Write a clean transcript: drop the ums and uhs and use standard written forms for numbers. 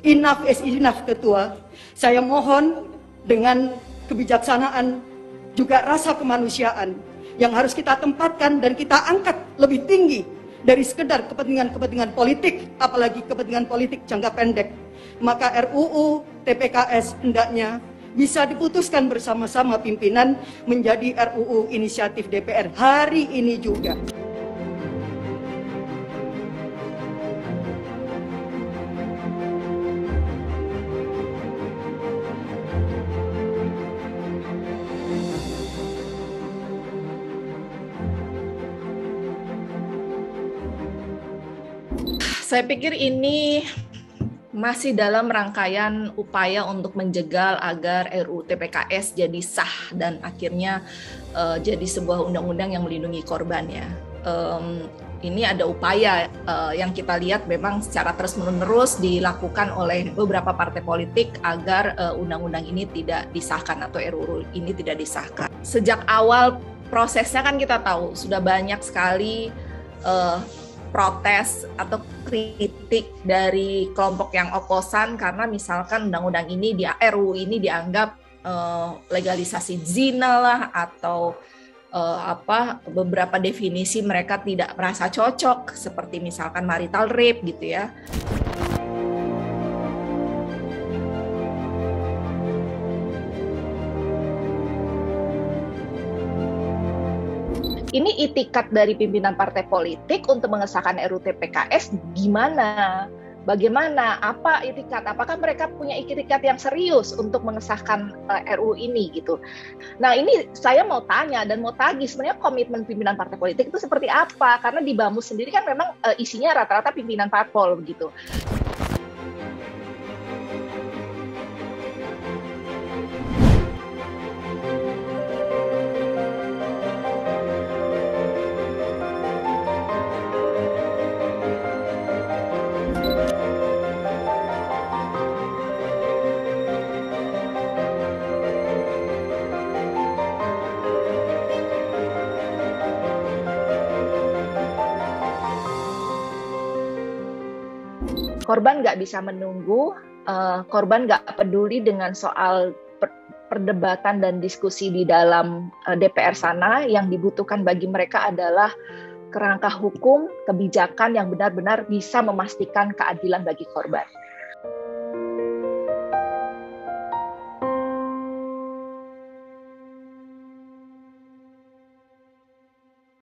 Enough is enough, Ketua. Saya mohon dengan kebijaksanaan juga rasa kemanusiaan yang harus kita tempatkan dan kita angkat lebih tinggi dari sekedar kepentingan-kepentingan politik, apalagi kepentingan politik jangka pendek. Maka RUU TPKS hendaknya bisa diputuskan bersama-sama pimpinan menjadi RUU inisiatif DPR hari ini juga. Saya pikir ini masih dalam rangkaian upaya untuk menjegal agar RUU TPKS jadi sah dan akhirnya jadi sebuah undang-undang yang melindungi korban, ya. Ini ada upaya yang kita lihat memang secara terus-menerus dilakukan oleh beberapa partai politik agar undang-undang ini tidak disahkan atau RUU ini tidak disahkan. Sejak awal prosesnya kan kita tahu sudah banyak sekali protes atau kritik dari kelompok yang oposan karena misalkan undang-undang ini, RUU ini dianggap legalisasi zina lah, atau beberapa definisi mereka tidak merasa cocok seperti misalkan marital rape gitu ya. Ini itikat dari pimpinan partai politik untuk mengesahkan RUU TPKS gimana? Bagaimana? Apa itikat? Apakah mereka punya itikat yang serius untuk mengesahkan RUU ini gitu? Nah, ini saya mau tanya dan mau tagih sebenarnya komitmen pimpinan partai politik itu seperti apa? Karena di Bamus sendiri kan memang isinya rata-rata pimpinan parpol begitu. Korban nggak bisa menunggu, korban nggak peduli dengan soal perdebatan dan diskusi di dalam DPR sana. Yang dibutuhkan bagi mereka adalah kerangka hukum, kebijakan yang benar-benar bisa memastikan keadilan bagi korban.